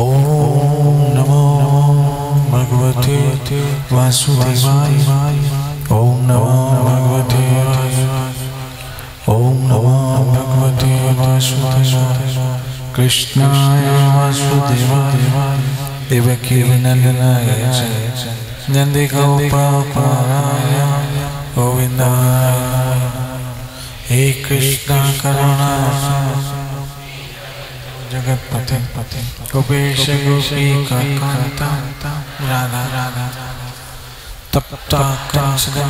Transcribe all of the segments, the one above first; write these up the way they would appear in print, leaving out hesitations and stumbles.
ओम नमो भगवते वासुदेवाय। ओम नमो भगवते वासुदेवाय। कृष्णाय वासुदेवाय देवकीनंदनाय नंदगोपाय गोविंदाय। हे कृष्ण करुणा जगतपते गोपेश गोपी कांता राधा राधा तप्ता कंसदा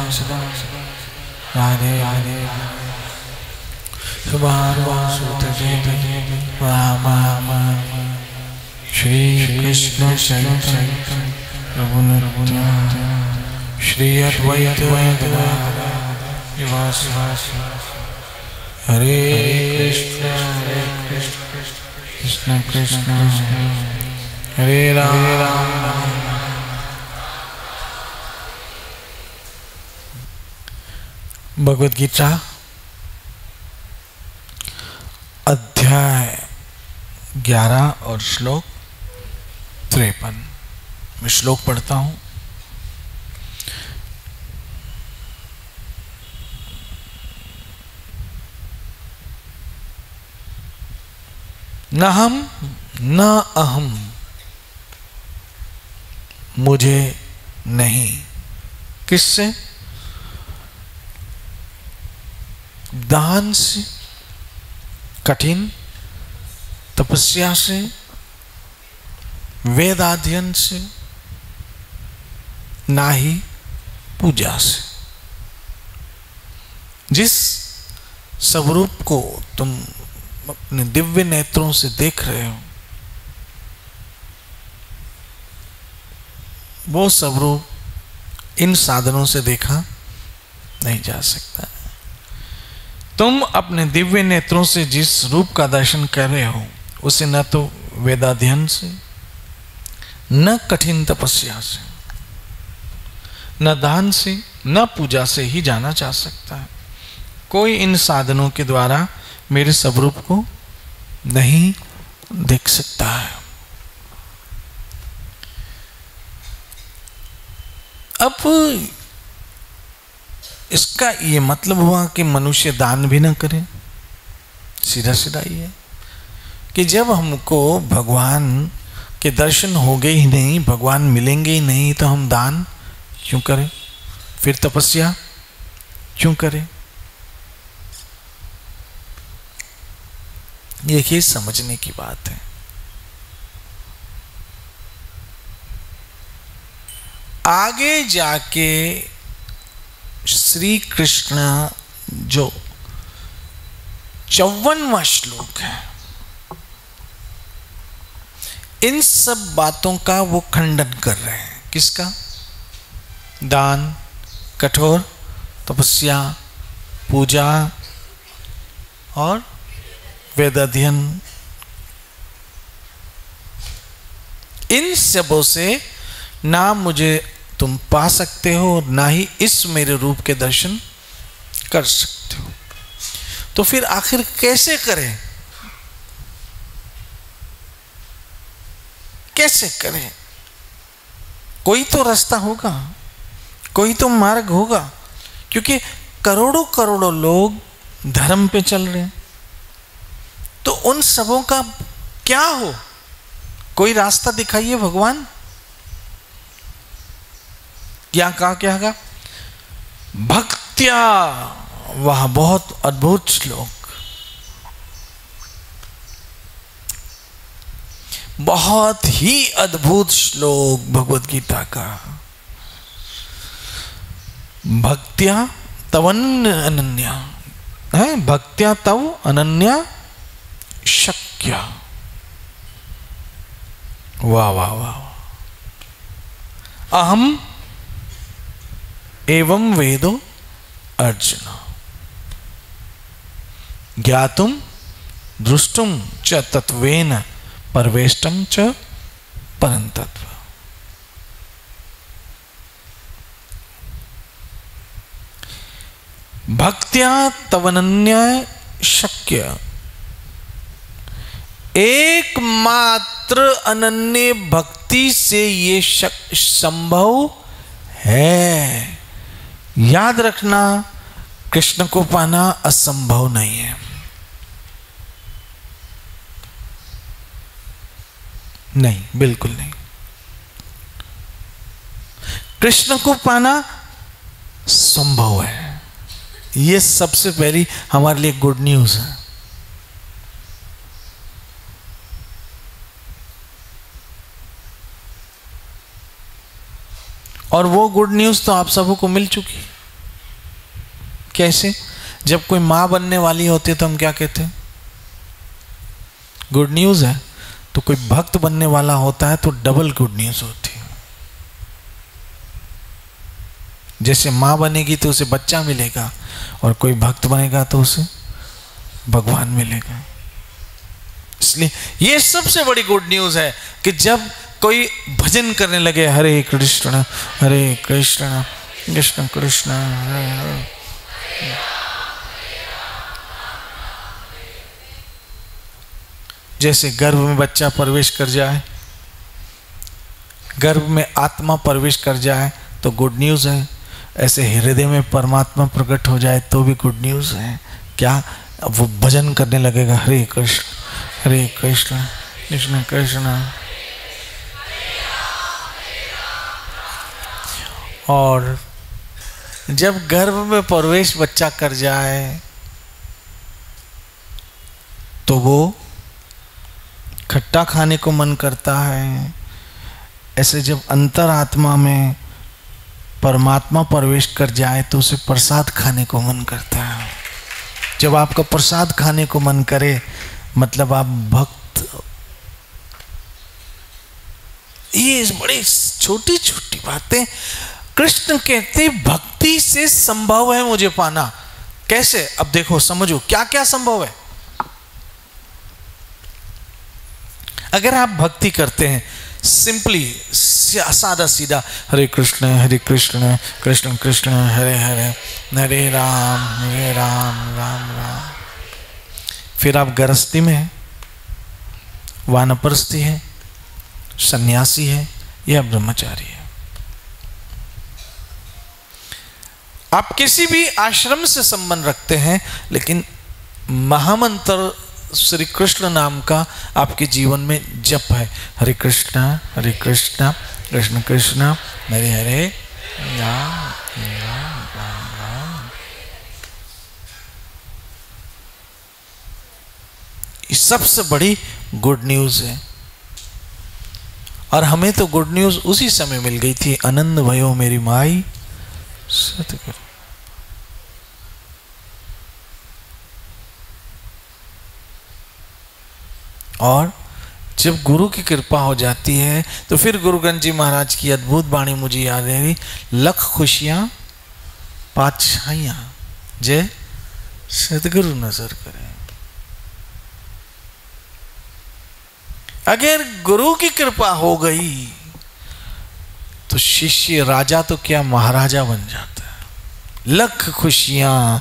राधे राधे। श्री कृष्ण श्री अद्वैत हरे कृष्ण कृष्ण कृष्ण हरे राम। भगवद गीता अध्याय 11 और श्लोक 53। मैं श्लोक पढ़ता हूँ। नहम न अहम, मुझे नहीं। किससे? दान से, कठिन तपस्या से, वेद अध्ययन से, ना ही पूजा से। जिस स्वरूप को तुम अपने दिव्य नेत्रों से देख रहे हो, वो स्वरूप इन साधनों से देखा नहीं जा सकता। तुम अपने दिव्य नेत्रों से जिस रूप का दर्शन कर रहे हो, उसे न तो वेदाध्ययन से, न कठिन तपस्या से, न दान से, न पूजा से ही जाना जा सकता है। कोई इन साधनों के द्वारा मेरे स्वरूप को नहीं देख सकता है। अब इसका ये मतलब हुआ कि मनुष्य दान भी ना करे। सीधा सीधा ये है कि जब हमको भगवान के दर्शन हो गए ही नहीं, भगवान मिलेंगे ही नहीं, तो हम दान क्यों करें, फिर तपस्या क्यों करें? यही समझने की बात है। आगे जाके श्री कृष्ण जो 54वां श्लोक है, इन सब बातों का वो खंडन कर रहे हैं। किसका? दान, कठोर तपस्या, पूजा और वेद अध्ययन, इन सबों से ना मुझे तुम पा सकते हो और ना ही इस मेरे रूप के दर्शन कर सकते हो। तो फिर आखिर कैसे करें, कैसे करें? कोई तो रास्ता होगा, कोई तो मार्ग होगा, क्योंकि करोड़ों करोड़ों लोग धर्म पे चल रहे हैं। तो उन सबों का क्या हो? कोई रास्ता दिखाइए भगवान। क्या कहा, क्या है? भक्त्या, वह बहुत अद्भुत श्लोक, बहुत ही अद्भुत श्लोक भगवद गीता का। भक्त्या तवन अनन्या है, भक्त्या तव अनन्या शक्या। वाह वाह वाह। अहम एवं वेदो अर्जुन ज्ञातुम दृष्टुम च तत्वेन परवेष्टम च परंतत्व। भक्त्या तवनन्या शक्य, एकमात्र अनन्य भक्ति से ये संभव है। याद रखना, कृष्ण को पाना असंभव नहीं है। नहीं, बिल्कुल नहीं। कृष्ण को पाना संभव है। ये सबसे पहली हमारे लिए गुड न्यूज है। और वो गुड न्यूज तो आप सबों को मिल चुकी। कैसे? जब कोई माँ बनने वाली होती है तो हम क्या कहते हैं? गुड न्यूज है। तो कोई भक्त बनने वाला होता है तो डबल गुड न्यूज होती है। जैसे माँ बनेगी तो उसे बच्चा मिलेगा, और कोई भक्त बनेगा तो उसे भगवान मिलेगा। इसलिए ये सबसे बड़ी गुड न्यूज़ है कि जब कोई भजन करने लगे, हरे कृष्ण कृष्ण कृष्ण हरे हरे, जैसे गर्भ में बच्चा प्रवेश कर जाए, गर्भ में आत्मा प्रवेश कर जाए तो गुड न्यूज़ है। ऐसे हृदय में परमात्मा प्रकट हो जाए तो भी गुड न्यूज़ है। क्या? अब वो भजन करने लगेगा, हरे कृष्ण कृष्ण कृष्ण। और जब गर्भ में प्रवेश बच्चा कर जाए तो वो खट्टा खाने को मन करता है। ऐसे जब अंतरात्मा में परमात्मा प्रवेश कर जाए तो उसे प्रसाद खाने को मन करता है। जब आपका प्रसाद खाने को मन करे, मतलब आप भक्त। ये बड़ी छोटी छोटी बातें। कृष्ण कहते भक्ति से संभव है मुझे पाना। कैसे? अब देखो, समझो क्या क्या संभव है। अगर आप भक्ति करते हैं सिंपली, सादा सीधा, हरे कृष्ण कृष्ण कृष्ण हरे हरे, हरे राम राम राम। फिर आप गृहस्थी में हैं, वानप्रस्थी है, सन्यासी है, या ब्रह्मचारी है। आप किसी भी आश्रम से संबंध रखते हैं, लेकिन महामंत्र श्री कृष्ण नाम का आपके जीवन में जप है। हरे कृष्णा कृष्ण कृष्णा हरे हरे राम राम राम। ये सबसे बड़ी गुड न्यूज़ है। और हमें तो गुड न्यूज़ उसी समय मिल गई थी, आनंद भयो मेरी माई सतगुरु। और जब गुरु की कृपा हो जाती है तो फिर गुरु ग्रंथ जी महाराज की अद्भुत वाणी मुझे याद है रही, लख खुशियाँ पातशाहियाँ जय सतगुरु नजर करें। अगर गुरु की कृपा हो गई तो शिष्य राजा तो क्या महाराजा बन जाता है। लख खुशियाँ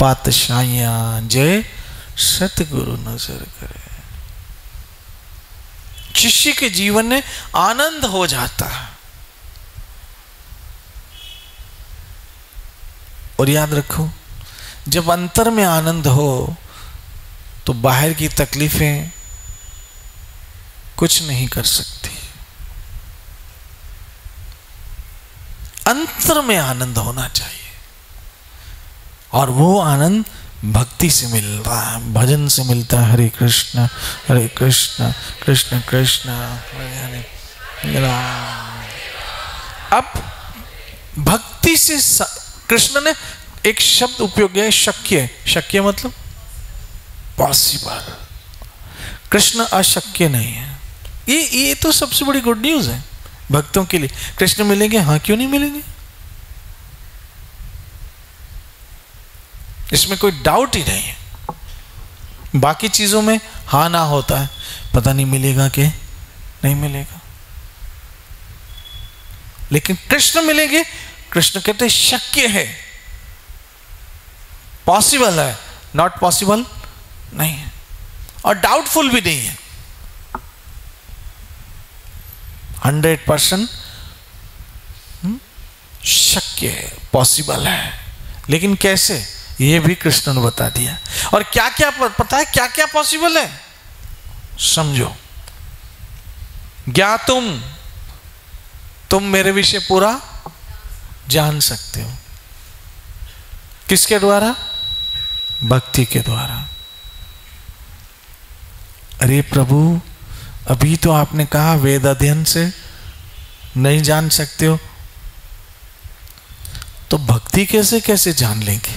पातशाहियाँ जय सतगुरु नजर करें। शिष्य के जीवन में आनंद हो जाता है। और याद रखो, जब अंतर में आनंद हो तो बाहर की तकलीफें कुछ नहीं कर सकती। अंतर में आनंद होना चाहिए, और वो आनंद भक्ति से मिलता है, भजन से मिलता है। हरे कृष्ण कृष्ण कृष्ण हरे हरे। अब भक्ति से कृष्ण ने एक शब्द उपयोग किया है, शक्य। शक्य मतलब पॉसिबल। कृष्ण अशक्य नहीं है। ये तो सबसे बड़ी गुड न्यूज़ है भक्तों के लिए। कृष्ण मिलेंगे? हाँ, क्यों नहीं मिलेंगे? इसमें कोई डाउट ही नहीं है। बाकी चीज़ों में हाँ ना होता है, पता नहीं मिलेगा कि नहीं मिलेगा। लेकिन कृष्ण मिलेंगे। कृष्ण कहते शक्य है, पॉसिबल है, नॉट पॉसिबल नहीं है, और डाउटफुल भी नहीं है। 100% शक्य है, पॉसिबल है। लेकिन कैसे, ये भी कृष्ण ने बता दिया। और क्या क्या पता है, क्या क्या पॉसिबल है, समझो। ज्ञातुम, तुम मेरे विषय पूरा जान सकते हो। किसके द्वारा? भक्ति के द्वारा। अरे प्रभु, अभी तो आपने कहा वेद अध्ययन से नहीं जान सकते हो, तो भक्ति कैसे कैसे जान लेंगे?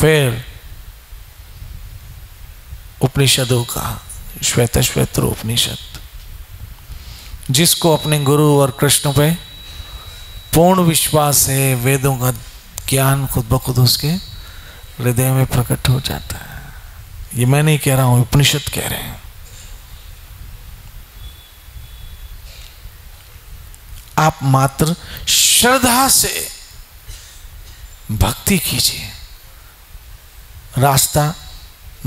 फिर उपनिषदों का श्वेत श्वेत उपनिषद, जिसको अपने गुरु और कृष्ण पे पूर्ण विश्वास है, वेदों का ज्ञान खुद ब खुद उसके हृदय में प्रकट हो जाता है। ये मैं नहीं कह रहा हूं, उपनिषद कह रहे हैं। आप मात्र श्रद्धा से भक्ति कीजिए, रास्ता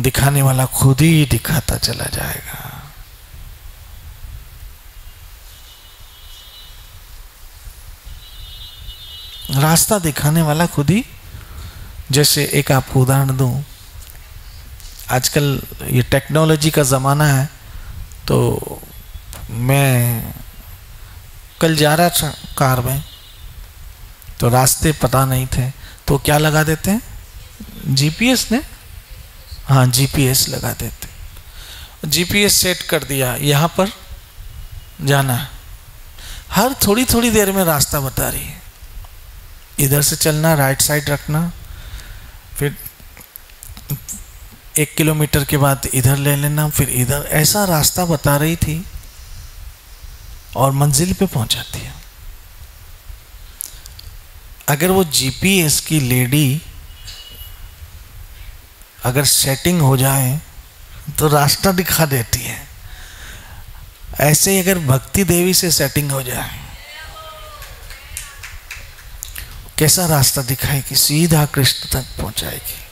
दिखाने वाला खुद ही दिखाता चला जाएगा। रास्ता दिखाने वाला खुद ही, जैसे एक आपको उदाहरण दूं, आजकल ये टेक्नोलॉजी का ज़माना है, तो मैं कल जा रहा था कार में, तो रास्ते पता नहीं थे, तो क्या लगा देते हैं जीपीएस ने, हाँ जीपीएस लगा देते, जीपीएस सेट कर दिया यहाँ पर जाना है, हर थोड़ी थोड़ी देर में रास्ता बता रही है, इधर से चलना, राइट साइड रखना, फिर 1 किलोमीटर के बाद इधर ले लेना, फिर इधर, ऐसा रास्ता बता रही थी और मंजिल पे पहुंचाती है। अगर वो जीपीएस की लेडी अगर सेटिंग हो जाए तो रास्ता दिखा देती है, ऐसे ही अगर भक्ति देवी से सेटिंग हो जाए, कैसा रास्ता दिखाएगी, सीधा कृष्ण तक पहुंचाएगी।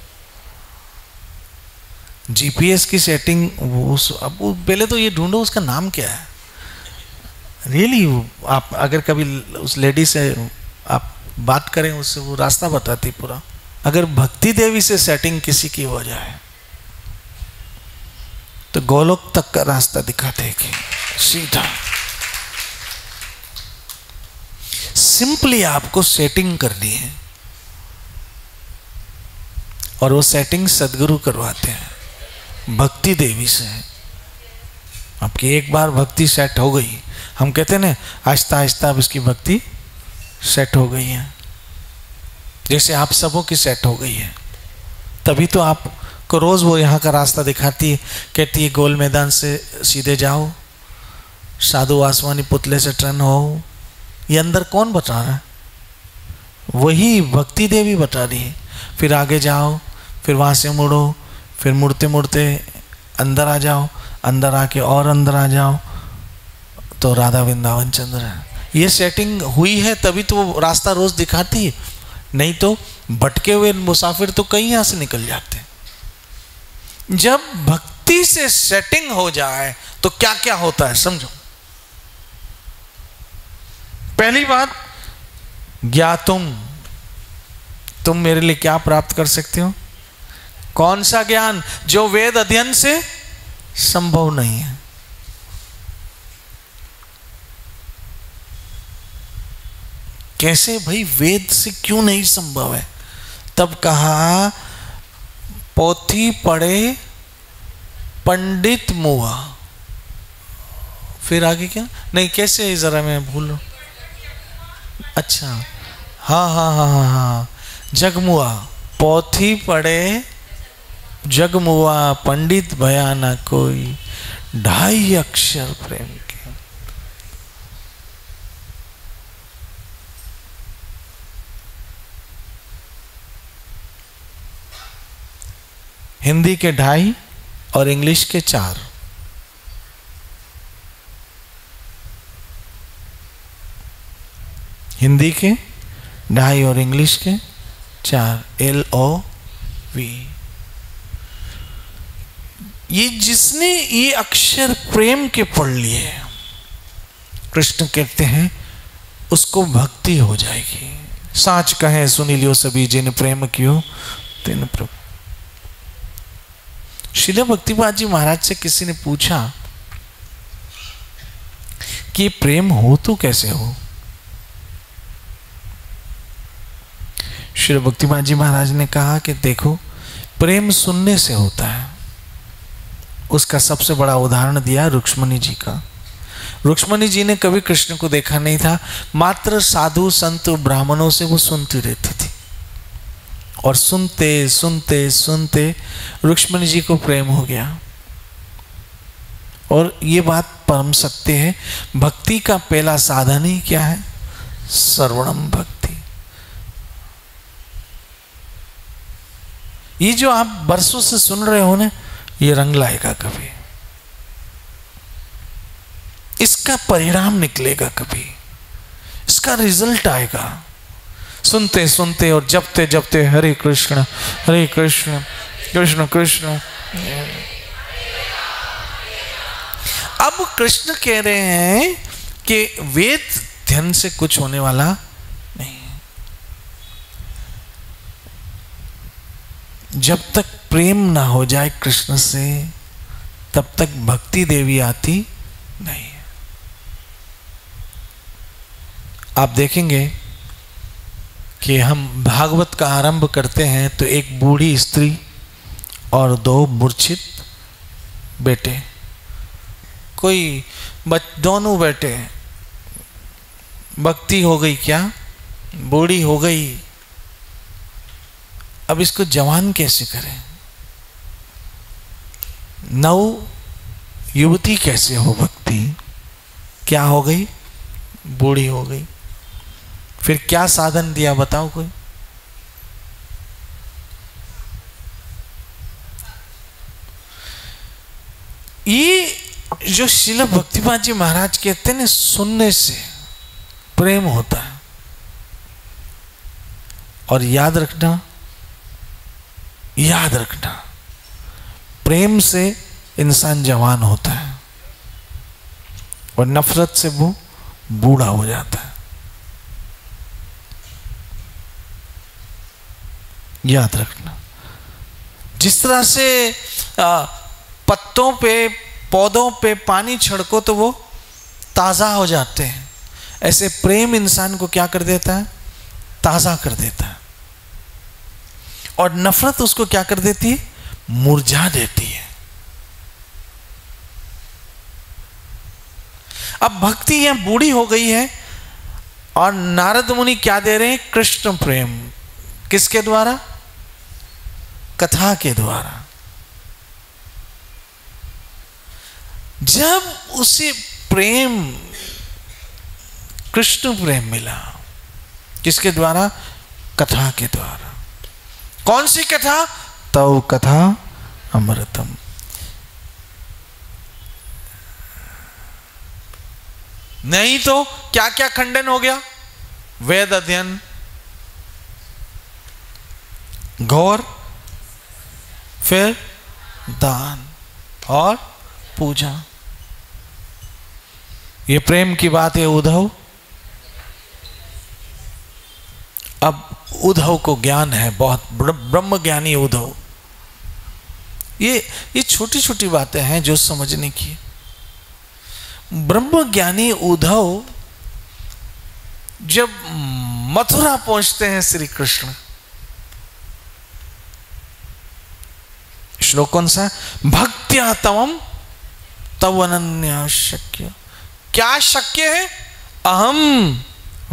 जीपीएस की सेटिंग अब पहले तो ये ढूंढो उसका नाम क्या है रियली। आप अगर कभी उस लेडी से आप बात करें, उससे वो रास्ता बताती पूरा। अगर भक्ति देवी से सेटिंग किसी की हो जाए तो गोलोक तक का रास्ता दिखा देगी सीधा। सिंपली आपको सेटिंग करनी है और वो सेटिंग सदगुरु करवाते हैं भक्ति देवी से। आपकी एक बार भक्ति सेट हो गई, हम कहते हैं ना आहिस्ता आहिस्ता अब इसकी भक्ति सेट हो गई है, जैसे आप सबों की सेट हो गई है, तभी तो आपको रोज़ वो यहाँ का रास्ता दिखाती है, कहती है गोल मैदान से सीधे जाओ, साधु आसमानी पुतले से टर्न हो। ये अंदर कौन बता रहा है? वही भक्ति देवी बता रही है। फिर आगे जाओ, फिर वहाँ से मुड़ो, फिर मुड़ते मुड़ते अंदर आ जाओ, अंदर आके और अंदर आ जाओ, तो राधा वृंदावन चंद्र है। ये सेटिंग हुई है तभी तो वो रास्ता रोज़ दिखाती है, नहीं तो भटके हुए मुसाफिर तो कहीं यहाँ से निकल जाते हैं। जब भक्ति से सेटिंग हो जाए तो क्या क्या होता है समझो। पहली बात, ज्ञातुम, तुम मेरे लिए क्या प्राप्त कर सकते हो? कौन सा ज्ञान? जो वेद अध्ययन से संभव नहीं है। कैसे भाई, वेद से क्यों नहीं संभव है? तब कहा पोथी पढ़े पंडित मुआ, फिर आगे क्या नहीं, कैसे जरा मैं भूल रहा हूँ। अच्छा हाँ हाँ हाँ हाँ हाँ, जगमुआ पोथी पढ़े जगमुआ पंडित भया ना कोई, 2.5 अक्षर प्रेम के। हिंदी के 2.5 और इंग्लिश के 4। हिंदी के 2.5 और इंग्लिश के 4, LOV। ये जिसने ये अक्षर प्रेम के पढ़ लिए, कृष्ण कहते हैं उसको भक्ति हो जाएगी। साच कहे सुनी लियो सभी, जिन प्रेम कियो तिन प्रभु। श्रील भक्तिपाद जी महाराज से किसी ने पूछा कि प्रेम हो तो कैसे हो। श्रील भक्तिपाद जी महाराज ने कहा कि देखो, प्रेम सुनने से होता है। उसका सबसे बड़ा उदाहरण दिया रुक्मिणी जी का। रुक्मिणी जी ने कभी कृष्ण को देखा नहीं था, मात्र साधु संत ब्राह्मणों से वो सुनती रहती थी, और सुनते सुनते सुनते रुक्मिणी जी को प्रेम हो गया। और ये बात परम सत्य है, भक्ति का पहला साधन ही क्या है? श्रवणम भक्ति। ये जो आप बरसों से सुन रहे हो ना, ये रंग लाएगा कभी, इसका परिणाम निकलेगा कभी, इसका रिजल्ट आएगा। सुनते सुनते और जपते जपते हरे कृष्ण हरे कृष्ण कृष्ण कृष्ण। अब कृष्ण कह रहे हैं कि वेद ध्यान से कुछ होने वाला नहीं। जब तक प्रेम ना हो जाए कृष्ण से, तब तक भक्ति देवी आती नहीं। आप देखेंगे कि हम भागवत का आरंभ करते हैं तो एक बूढ़ी स्त्री और दो मूर्छित बेटे, कोई दोनों बेटे, भक्ति हो गई क्या? बूढ़ी हो गई, अब इसको जवान कैसे करें? नव युवती कैसे हो भक्ति? क्या हो गई? बूढ़ी हो गई। फिर क्या साधन दिया बताओ कोई? ये जो श्रील भक्तिपाद जी महाराज कहते हैं, सुनने से प्रेम होता है। और याद रखना, याद रखना, प्रेम से इंसान जवान होता है और नफरत से वो बूढ़ा हो जाता है। याद रखना, जिस तरह से पत्तों पे, पौधों पे पानी छिड़को तो वो ताज़ा हो जाते हैं, ऐसे प्रेम इंसान को क्या कर देता है? ताज़ा कर देता है। और नफरत उसको क्या कर देती है? मुरझा देती है। अब भक्ति यह बूढ़ी हो गई है, और नारद मुनि क्या दे रहे हैं? कृष्ण प्रेम। किसके द्वारा? कथा के द्वारा। जब उसे प्रेम, कृष्ण प्रेम मिला, किसके द्वारा? कथा के द्वारा। कौन सी कथा? तव कथा अमृतम। नहीं तो क्या क्या खंडन हो गया? वेद अध्ययन, गौर, फिर दान और पूजा। ये प्रेम की बात है उद्धव। अब उद्धव को ज्ञान है, बहुत ब्रह्म ज्ञानी उद्धव। ये छोटी छोटी बातें हैं जो समझने की। ब्रह्म ज्ञानी उद्धव जब मथुरा पहुंचते हैं श्री कृष्ण, श्लोक कौन सा? भक्त्या तवम तव अनन्या शक्य। क्या शक्य है? अहम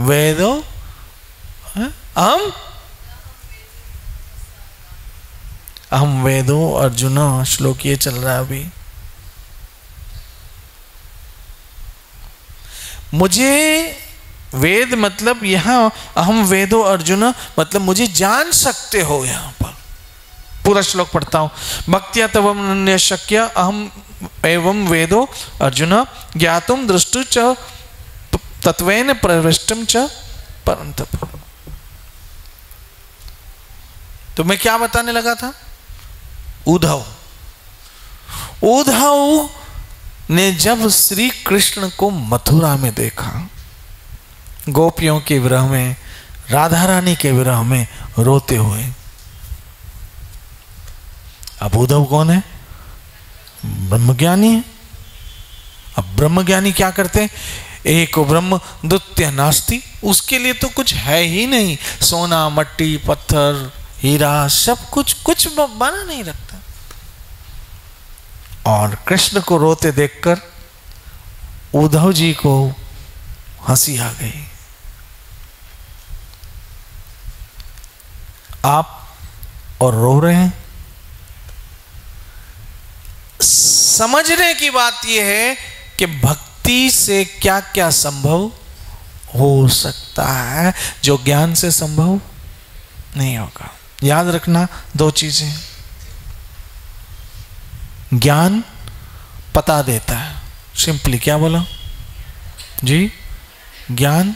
वेदो अहम वेदो अर्जुन। श्लोक ये चल रहा है अभी। मुझे वेद मतलब यहां अहम वेदो अर्जुन मतलब मुझे जान सकते हो। यहां पर पूरा श्लोक पढ़ता हूं। भक्त्या तवम अनन्या शक्य अहम एवं वेदो अर्जुन ज्ञातुम दृष्टु च तत्वेन प्रविष्टम च परंतप। तो मैं क्या बताने लगा था? उद्धव उद्धव ने जब श्री कृष्ण को मथुरा में देखा, गोपियों के विरह में, राधा रानी के विरह में रोते हुए। अब उद्धव कौन है? ब्रह्मज्ञानी है। अब ब्रह्मज्ञानी क्या करते हैं? एको ब्रह्म द्वितीय नास्ति, उसके लिए तो कुछ है ही नहीं। सोना, मट्टी, पत्थर, हीरा, सब कुछ बना नहीं रखता। और कृष्ण को रोते देखकर उद्धव जी को हंसी आ गई। आप और रो रहे हैं। समझने की बात यह है कि भक्ति से क्या क्या संभव हो सकता है जो ज्ञान से संभव नहीं होगा। याद रखना दो चीजें। ज्ञान पता देता है, सिंपली क्या बोला जी, ज्ञान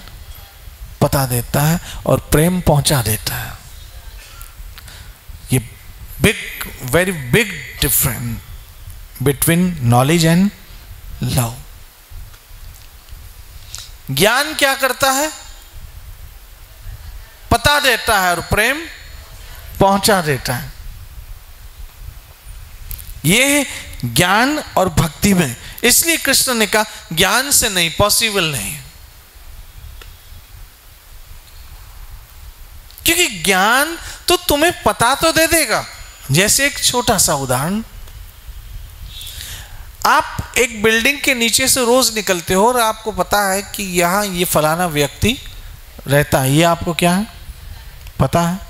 पता देता है और प्रेम पहुंचा देता है। ये big, very big difference between knowledge and love. ज्ञान क्या करता है? पता देता है और प्रेम पहुंचा देता है। ये ज्ञान और भक्ति में, इसलिए कृष्ण ने कहा ज्ञान से नहीं, पॉसिबल नहीं, क्योंकि ज्ञान तो तुम्हें पता तो दे देगा। जैसे एक छोटा सा उदाहरण, आप एक बिल्डिंग के नीचे से रोज निकलते हो और आपको पता है कि यहाँ ये फलाना व्यक्ति रहता है, ये आपको क्या है पता है,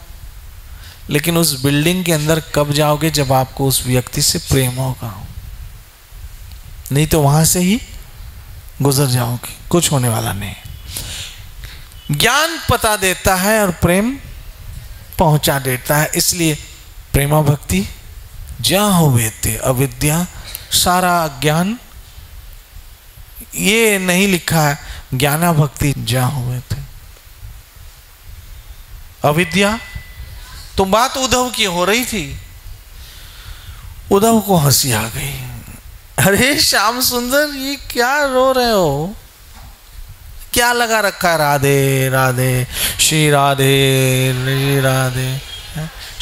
लेकिन उस बिल्डिंग के अंदर कब जाओगे? जब आपको उस व्यक्ति से प्रेम होगा, नहीं तो वहां से ही गुजर जाओगे, कुछ होने वाला नहीं। ज्ञान पता देता है और प्रेम पहुंचा देता है, इसलिए प्रेमा भक्ति जहाँ हुए थे अविद्या, सारा ज्ञान। ये नहीं लिखा है ज्ञाना भक्ति जहाँ हुए थे अविद्या। तो बात उद्धव की हो रही थी, उद्धव को हंसी आ गई। अरे श्याम सुंदर, ये क्या रो रहे हो? क्या लगा रखा है? राधे राधे, श्री राधे, श्री राधे,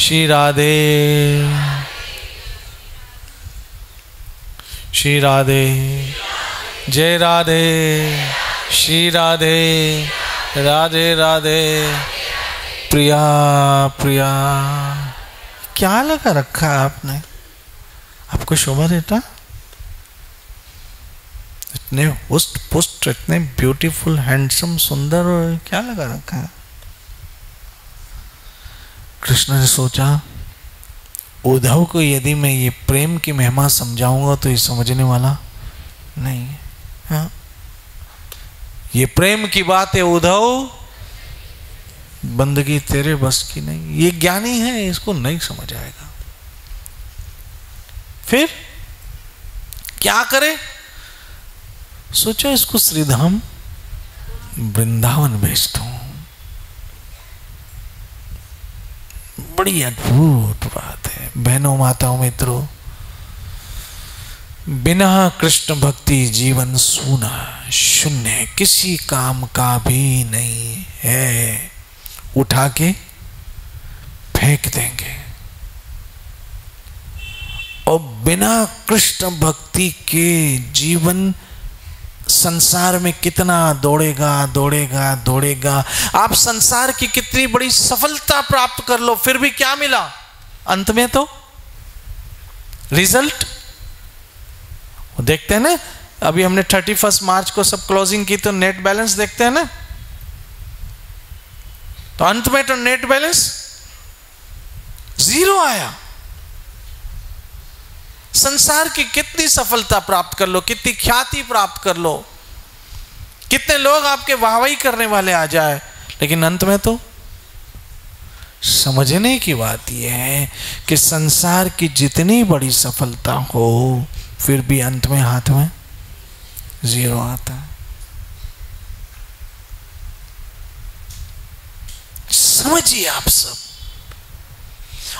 श्री राधे, श्री राधे, जय राधे, श्री राधे, राधे राधे, प्रिया प्रिया। क्या लगा रखा है आपने? आपको शोभा देता? इतने उष्ट पुष्ट, इतने ब्यूटीफुल, हैंडसम, सुंदर, और क्या लगा रखा है? कृष्ण ने सोचा, उद्धव को यदि मैं ये प्रेम की महिमा समझाऊंगा तो ये समझने वाला नहीं है। हाँ, ये प्रेम की बात है उद्धव, बंदगी तेरे बस की नहीं। ये ज्ञानी है, इसको नहीं समझ आएगा। फिर क्या करे? सोचो, इसको श्रीधाम वृंदावन भेज दूं। बड़ी अद्भुत बात है बहनों, माताओं, मित्रों, बिना कृष्ण भक्ति जीवन सूना, शून्य, किसी काम का भी नहीं है, उठा के फेंक देंगे। और बिना कृष्ण भक्ति के जीवन संसार में कितना दौड़ेगा दौड़ेगा दौड़ेगा। आप संसार की कितनी बड़ी सफलता प्राप्त कर लो, फिर भी क्या मिला? अंत में तो रिजल्ट वो देखते हैं ना। अभी हमने 31 मार्च को सब क्लोजिंग की तो नेट बैलेंस देखते हैं ना, तो अंत में तो नेट बैलेंस जीरो आया। संसार की कितनी सफलता प्राप्त कर लो, कितनी ख्याति प्राप्त कर लो, कितने लोग आपके वाहवाही करने वाले आ जाए, लेकिन अंत में तो। समझने की बात यह है कि संसार की जितनी बड़ी सफलता हो, फिर भी अंत में हाथ में जीरो आता है। समझिए आप सब।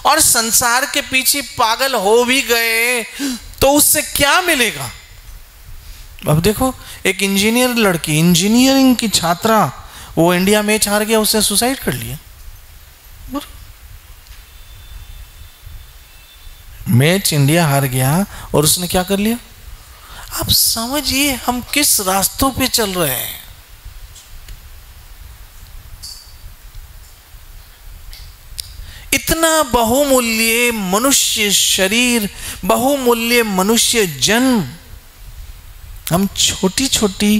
और संसार के पीछे पागल हो भी गए तो उससे क्या मिलेगा। अब देखो एक इंजीनियर लड़की, इंजीनियरिंग की छात्रा, वो इंडिया मैच हार गया, उसने सुसाइड कर लिया। मैच इंडिया हार गया और उसने क्या कर लिया। आप समझिए हम किस रास्तों पे चल रहे हैं। इतना बहुमूल्य मनुष्य शरीर, बहुमूल्य मनुष्य जन्म हम छोटी छोटी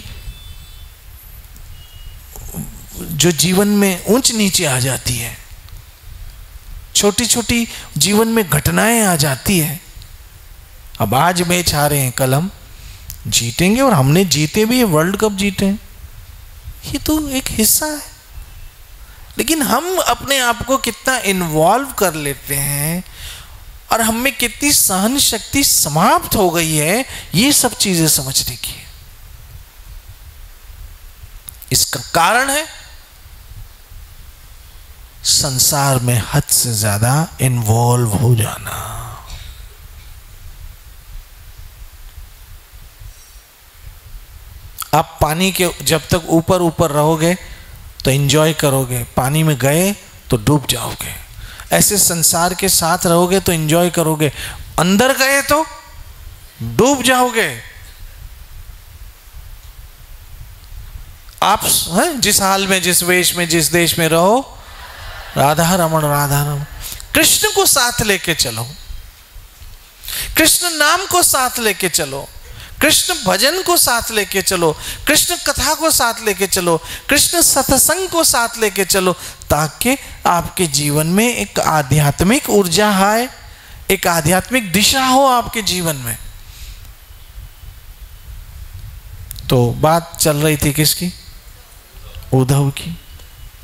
जो जीवन में ऊंच नीचे आ जाती है, छोटी छोटी जीवन में घटनाएं आ जाती है। अब आज मैच हारे हैं, कल हम जीतेंगे, और हमने जीते भी, वर्ल्ड कप जीते हैं, ये तो एक हिस्सा है। लेकिन हम अपने आप को कितना इन्वॉल्व कर लेते हैं और हम में कितनी सहन शक्ति समाप्त हो गई है, ये सब चीजें समझने की है। इसका कारण है संसार में हद से ज्यादा इन्वॉल्व हो जाना। आप पानी के जब तक ऊपर ऊपर रहोगे तो एंजॉय करोगे, पानी में गए तो डूब जाओगे। ऐसे संसार के साथ रहोगे तो एंजॉय करोगे, अंदर गए तो डूब जाओगे। आप जिस हाल में, जिस वेश में, जिस देश में रहो, राधा रमण राधा रमण। कृष्ण को साथ लेके चलो, कृष्ण नाम को साथ लेके चलो, कृष्ण भजन को साथ लेके चलो, कृष्ण कथा को साथ लेके चलो, कृष्ण सत्संग को साथ लेके चलो, ताकि आपके जीवन में एक आध्यात्मिक ऊर्जा आए, एक आध्यात्मिक दिशा हो आपके जीवन में। तो बात चल रही थी किसकी, उद्धव की।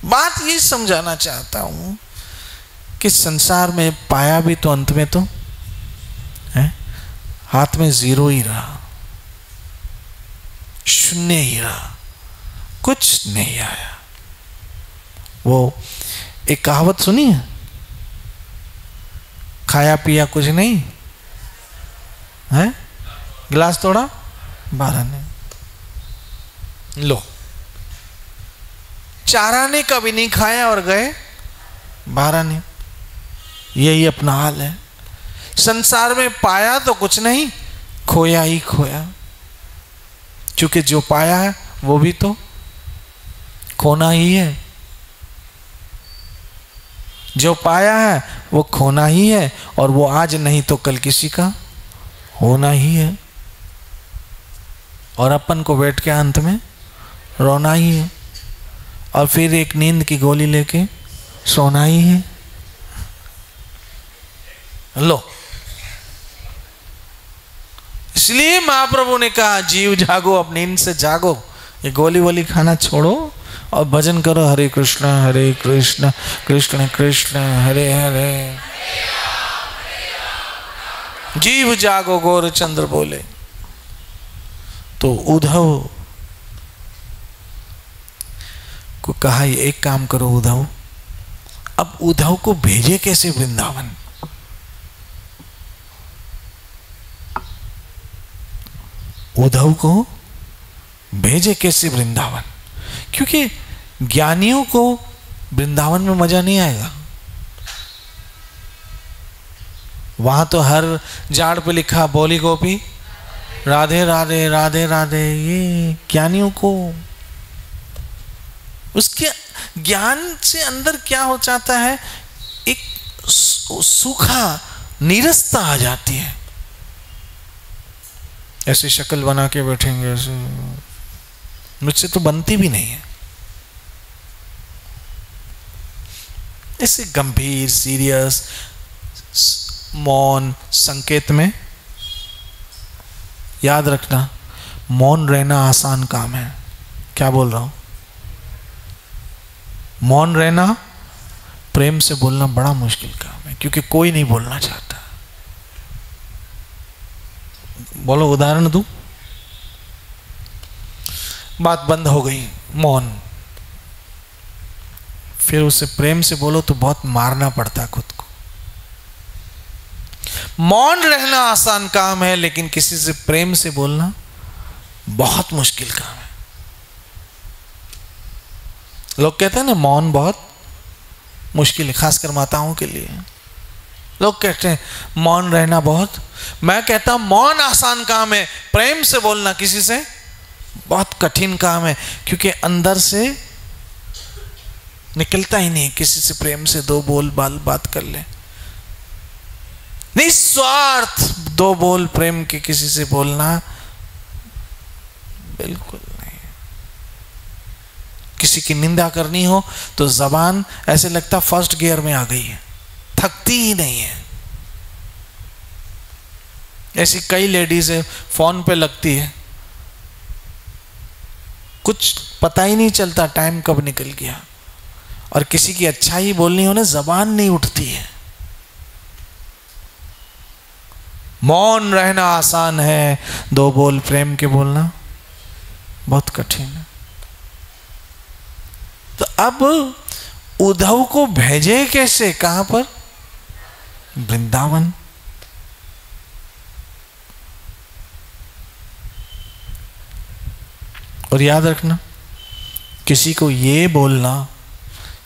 बात ये समझाना चाहता हूं कि संसार में पाया भी तो अंत में तो है, हाथ में जीरो ही रहा, शून्य ही रहा, कुछ नहीं आया। वो एक कहावत सुनी है, खाया पिया कुछ नहीं है, गिलास तोड़ा बारह ने। लो, चारा ने कभी नहीं खाया और गए बारह ने। यही अपना हाल है। संसार में पाया तो कुछ नहीं, खोया ही खोया, क्योंकि जो पाया है वो भी तो खोना ही है। जो पाया है वो खोना ही है, और वो आज नहीं तो कल किसी का होना ही है, और अपन को बैठ के अंत में रोना ही है, और फिर एक नींद की गोली लेके सोना ही है। लो, इसलिए महाप्रभु ने कहा जीव जागो, अब नींद से जागो, ये गोली वोली खाना छोड़ो और भजन करो। हरे कृष्ण कृष्ण कृष्ण हरे हरे, जीव जागो गौरचंद्र बोले। तो उद्धव को कहा ये एक काम करो उद्धव। अब उद्धव को भेजे कैसे वृंदावन, उद्धव को भेजे कैसे वृंदावन, क्योंकि ज्ञानियों को वृंदावन में मजा नहीं आएगा। वहां तो हर झाड़ पे लिखा बोली गोपी राधे राधे राधे राधे। ये ज्ञानियों को, उसके ज्ञान से अंदर क्या हो जाता है, एक सूखा नीरसता आ जाती है। ऐसी शक्ल बना के बैठेंगे, ऐसे मुझसे तो बनती भी नहीं है। ऐसे गंभीर सीरियस मौन संकेत में याद रखना, मौन रहना आसान काम है। क्या बोल रहा हूँ, मौन रहना, प्रेम से बोलना बड़ा मुश्किल काम है, क्योंकि कोई नहीं बोलना चाहता। बोलो, उदाहरण दूं, बात बंद हो गई, मौन। फिर उसे प्रेम से बोलो तो बहुत मारना पड़ता खुद को। मौन रहना आसान काम है, लेकिन किसी से प्रेम से बोलना बहुत मुश्किल काम है। लोग कहते हैं ना मौन बहुत मुश्किल है, खासकर माताओं के लिए। लोग कहते हैं मौन रहना बहुत, मैं कहता हूँ मौन आसान काम है, प्रेम से बोलना किसी से बहुत कठिन काम है, क्योंकि अंदर से निकलता ही नहीं। किसी से प्रेम से दो बोल बात कर ले, निस्वार्थ दो बोल प्रेम के किसी से बोलना बिल्कुल नहीं। किसी की निंदा करनी हो तो जबान ऐसे लगता फर्स्ट गियर में आ गई है, थकती ही नहीं है। ऐसी कई लेडीज है फोन पे लगती है, कुछ पता ही नहीं चलता टाइम कब निकल गया। और किसी की अच्छाई बोलनी हो ना, जबान नहीं उठती है। मौन रहना आसान है, दो बोल प्रेम के बोलना बहुत कठिन है। तो अब उद्धव को भेजे कैसे, कहां पर? वृंदावन। और याद रखना, किसी को ये बोलना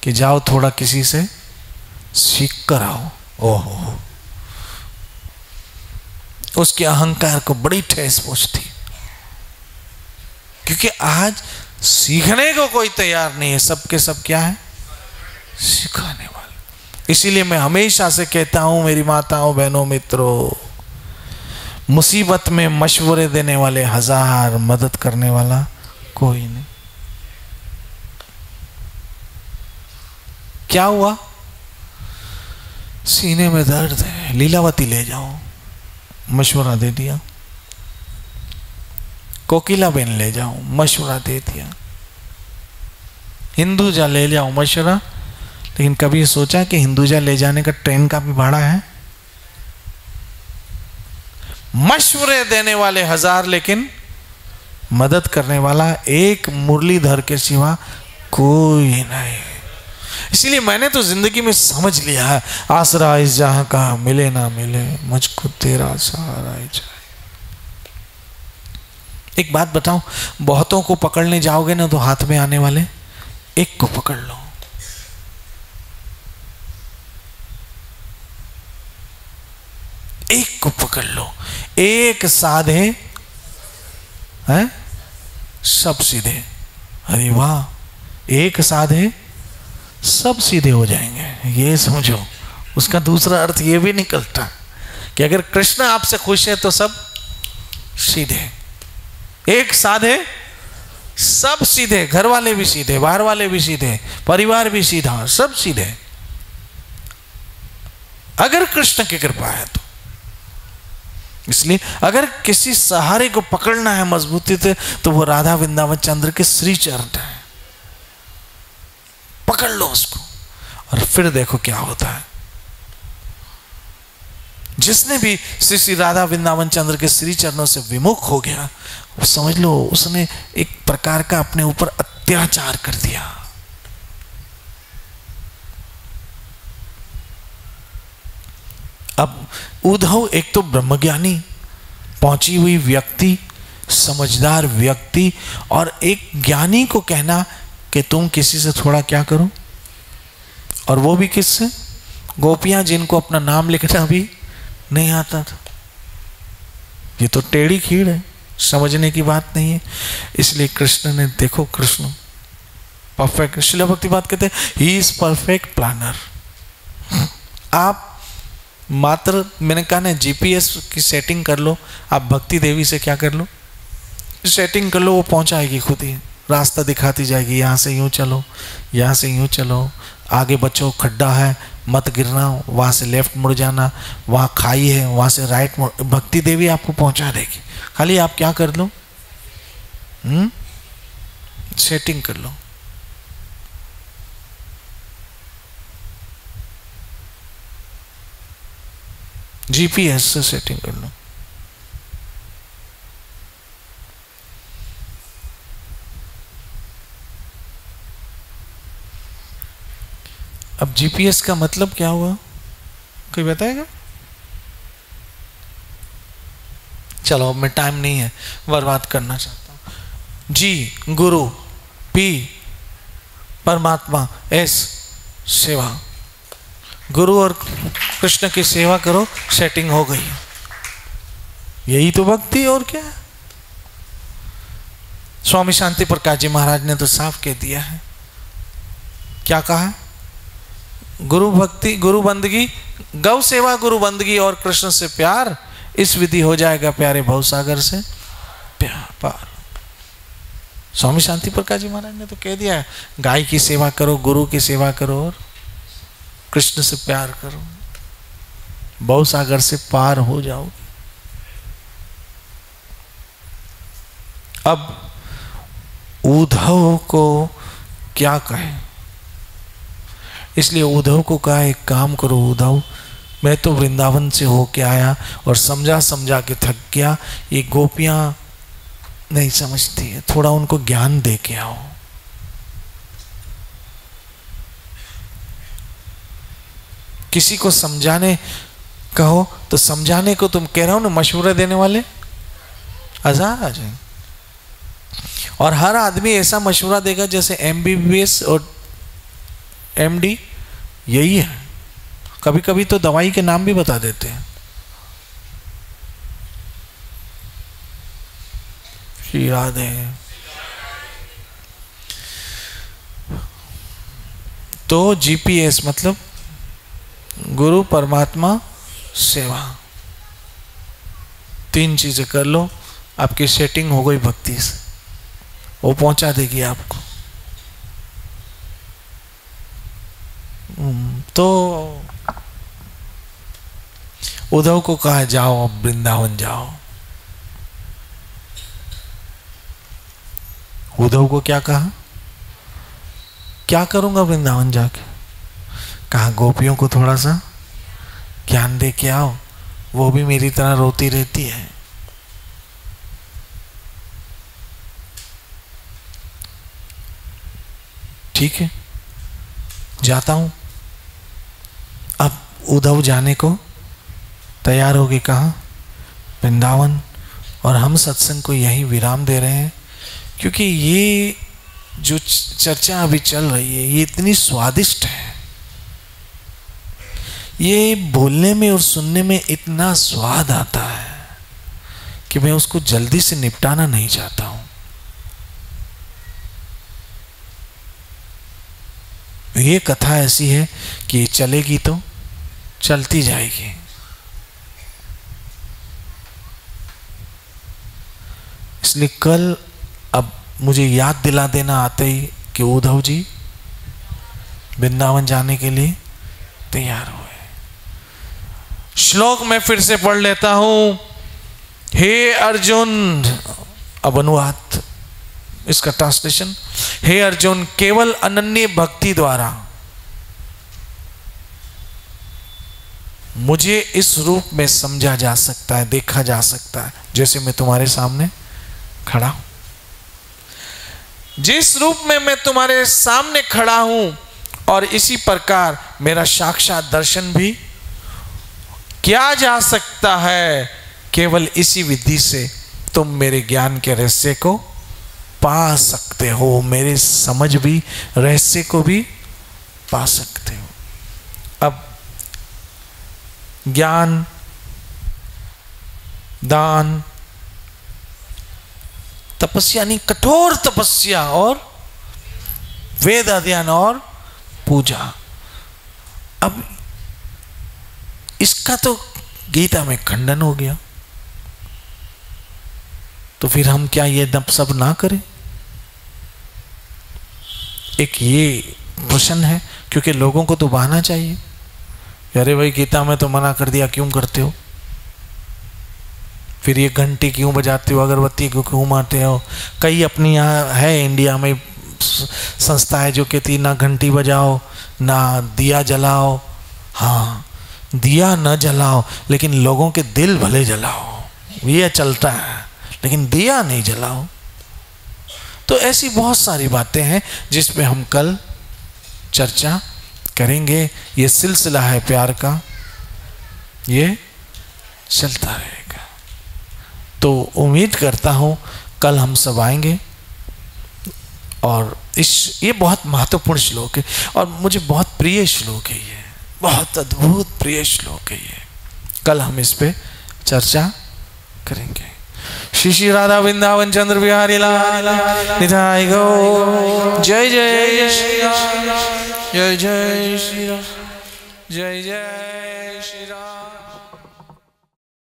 कि जाओ थोड़ा किसी से सीख कर आओ, ओहो, उसके अहंकार को बड़ी ठेस पहुंचती। क्योंकि आज सीखने को कोई तैयार नहीं है, सबके सब क्या है, सिखाने वाले। इसीलिए मैं हमेशा से कहता हूं मेरी माताओं बहनों मित्रों, मुसीबत में मशवरे देने वाले हजार, मदद करने वाला कोई नहीं। क्या हुआ, सीने में दर्द है, लीलावती ले जाओ, मशवरा दे दिया। कोकिला बेन ले जाओ, मशवरा दे दिया। हिंदुजा ले जाओ, मशवरा। लेकिन कभी सोचा कि हिंदुजा ले जाने का ट्रेन का भी भाड़ा है? मशवरे देने वाले हजार, लेकिन मदद करने वाला एक मुरलीधर के सिवा कोई नहीं। इसलिए मैंने तो जिंदगी में समझ लिया है, आसरा इस जहां का, मिले ना मिले मुझको तेरा सहारा जाए। एक बात बताऊं, बहुतों को पकड़ने जाओगे ना तो हाथ में आने वाले एक को पकड़ लो। एक को पकड़ लो, एक साधे हैं सब सीधे। अरे वाह, एक साधे सब सीधे हो जाएंगे, ये समझो। उसका दूसरा अर्थ ये भी निकलता कि अगर कृष्ण आपसे खुश है तो सब सीधे। एक साधे सब सीधे, घर वाले भी सीधे, बाहर वाले भी सीधे, परिवार भी सीधा, सब सीधे, अगर कृष्ण की कृपा है तो। इसलिए अगर किसी सहारे को पकड़ना है मजबूती से, तो वो राधा वृंदावन चंद्र के श्री चरण है। पकड़ लो उसको और फिर देखो क्या होता है। जिसने भी श्री श्री राधा वृंदावन चंद्र के श्री चरणों से विमुख हो गया, समझ लो उसने एक प्रकार का अपने ऊपर अत्याचार कर दिया। अब उद्धव एक तो ब्रह्मज्ञानी पहुंची हुई व्यक्ति, समझदार व्यक्ति, और एक ज्ञानी को कहना कि तुम किसी से थोड़ा क्या करो, और वो भी किससे, गोपियां जिनको अपना नाम लिखना भी नहीं आता था। ये तो टेढ़ी खीड़ है, समझने की बात नहीं है। इसलिए कृष्ण ने, देखो कृष्ण परफेक्ट, श्रील भक्ति बात कहते हैं ही इज परफेक्ट प्लानर। आप मात्र, मैंने कहा ना, जीपीएस की सेटिंग कर लो, आप भक्ति देवी से क्या कर लो, सेटिंग कर लो, वो पहुंचाएगी खुद ही, रास्ता दिखाती जाएगी, यहाँ से यूँ चलो, यहाँ से यूँ चलो, आगे बच्चों खड्डा है मत गिरना, वहाँ से लेफ्ट मुड़ जाना, वहाँ खाई है वहाँ से राइट मुड़, भक्ति देवी आपको पहुँचा देगी। खाली आप क्या कर लो, सेटिंग कर लो। जीपीएस से सेटिंग कर लो। अब जीपीएस का मतलब क्या हुआ, कोई बताएगा? चलो अब मैं टाइम नहीं है बर्बाद करना चाहता हूँ। जी गुरु, पी परमात्मा, एस सेवा। गुरु और कृष्ण की सेवा करो, सेटिंग हो गई। यही तो भक्ति और क्या है। स्वामी शांति प्रकाश जी महाराज ने तो साफ कह दिया है, क्या कहा, गुरु भक्ति, गुरु बंदगी, गौ सेवा, गुरु बंदगी और कृष्ण से प्यार, इस विधि हो जाएगा प्यारे भवसागर से प्यार पार। स्वामी शांति प्रकाश जी महाराज ने तो कह दिया है, गाय की सेवा करो, गुरु की सेवा करो और कृष्ण से प्यार करो, भवसागर से पार हो जाओ। अब उद्धव को क्या कहें, इसलिए उद्धव को कहा एक काम करो उद्धव, मैं तो वृंदावन से होके आया और समझा समझा के थक गया, ये गोपियाँ नहीं समझती है, थोड़ा उनको ज्ञान दे के आओ। किसी को समझाने कहो तो समझाने को तुम कह रहे हो ना, मशवरा देने वाले आजाद आ जाए। और हर आदमी ऐसा मशवरा देगा जैसे MBBS और MD, यही है। कभी कभी तो दवाई के नाम भी बता देते हैं, श्री राधे। तो GPS मतलब गुरु परमात्मा सेवा, 3 चीजें कर लो, आपकी सेटिंग हो गई भक्ति से, वो पहुंचा देगी आपको। तो उद्धव को कहा जाओ अब वृंदावन जाओ। उद्धव को क्या कहा, क्या करूंगा वृंदावन जाके, कहा गोपियों को थोड़ा सा ज्ञान दे के आओ, वो भी मेरी तरह रोती रहती है। ठीक है जाता हूं। अब उद्धव जाने को तैयार हो गए, कहाँ, वृंदावन। और हम सत्संग को यहीं विराम दे रहे हैं, क्योंकि ये जो चर्चा अभी चल रही है ये इतनी स्वादिष्ट है, ये बोलने में और सुनने में इतना स्वाद आता है कि मैं उसको जल्दी से निपटाना नहीं चाहता हूँ। ये कथा ऐसी है कि ये चलेगी तो चलती जाएगी। इसलिए कल अब मुझे याद दिला देना आते ही कि उद्धव जी वृंदावन जाने के लिए तैयार हुए। श्लोक मैं फिर से पढ़ लेता हूं, हे अर्जुन, अब अनुवाद इसका ट्रांसलेशन, हे अर्जुन केवल अनन्य भक्ति द्वारा मुझे इस रूप में समझा जा सकता है, देखा जा सकता है, जैसे मैं तुम्हारे सामने खड़ा हूं। जिस रूप में मैं तुम्हारे सामने खड़ा हूं और इसी प्रकार मेरा साक्षात दर्शन भी किया जा सकता है, केवल इसी विधि से तुम मेरे ज्ञान के रहस्य को पा सकते हो, मेरे समझ भी रहस्य को भी पा सकते हो। अब ज्ञान, दान, तपस्या यानी कठोर तपस्या और वेद अध्ययन और पूजा, अब इसका तो गीता में खंडन हो गया, तो फिर हम क्या ये सब ना करें, एक ये प्रश्न है। क्योंकि लोगों को तो बहाना चाहिए, अरे भाई गीता में तो मना कर दिया, क्यों करते हो, फिर ये घंटी क्यों बजाते हो, अगरबत्ती को क्यों मारते हो। कई अपनी यहाँ है इंडिया में संस्था है जो कहती ना घंटी बजाओ ना दिया जलाओ। हाँ, दिया न जलाओ लेकिन लोगों के दिल भले जलाओ, ये चलता है, लेकिन दिया नहीं जलाओ। तो ऐसी बहुत सारी बातें हैं जिस पे हम कल चर्चा करेंगे। ये सिलसिला है प्यार का, ये चलता रहेगा। तो उम्मीद करता हूँ कल हम सब आएंगे। और ये बहुत महत्वपूर्ण श्लोक है और मुझे बहुत प्रिय श्लोक है, ये बहुत अद्भुत प्रिय श्लोक है। ये कल हम इस पे चर्चा करेंगे। श्री श्री राधा वृंदावन चंद्र बिहारी लाल निधाय गो, जय जय श्री राम, जय जय श्री राम, जय जय श्री राम।